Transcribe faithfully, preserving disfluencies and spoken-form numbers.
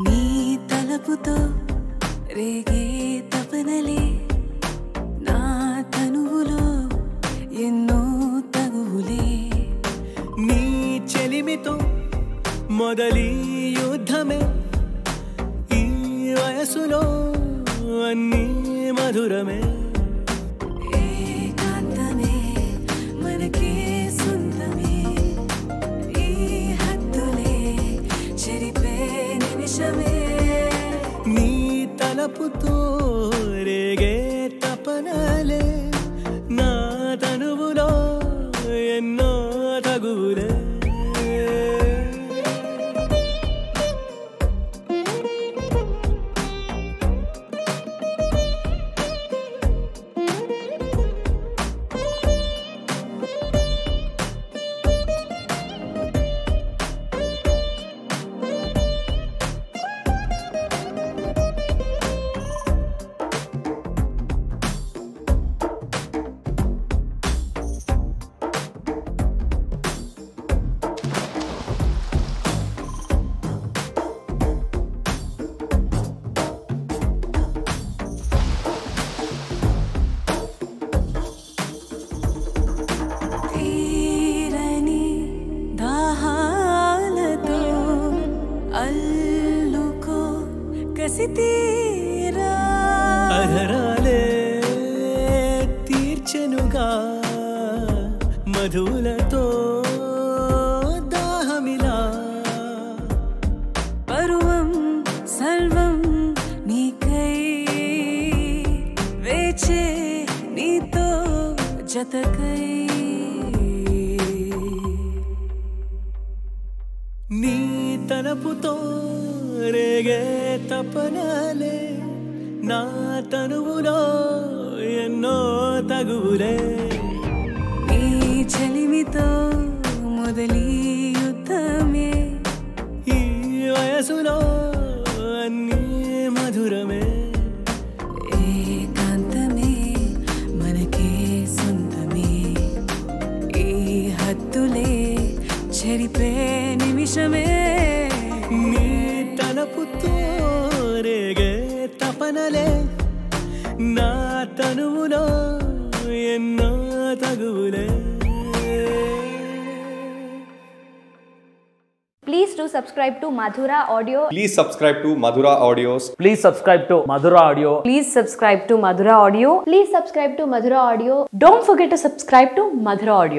नी तलपुतो रेगे तपनले ना तनुवुलो एन्नो तगुले नी चलिमितो मोदली युद्धमे ई वयसुलो अन्नी मधुरमे तलपुतो रेगे तपनले ना तनुवुलो एन्नो तगुले तीरा अधराले तीर्चनुगा मधुलतो दाहमिला पर्वम सर्वम नीकै वेचे नीतो जतकै नी तलपुतो रेगे तपनले ना तनुवुलो एन्नो तगुले नी चलिमितो मोदली युद्धमे ई वयसुलो अन्नी मधुरमे एकांतमे मनके सुंदमे ई हत्तुले चरिपे निमिषमे नी तलपुतो रेगे तपनले ना तनुवुलो एन्नो तगुले Please do subscribe to Madhura Audio. Please subscribe to Madhura Audios. Please subscribe to Madhura Audio. Please subscribe to Madhura Audio. Please subscribe to Madhura Audio. Don't forget to subscribe to Madhura Audio.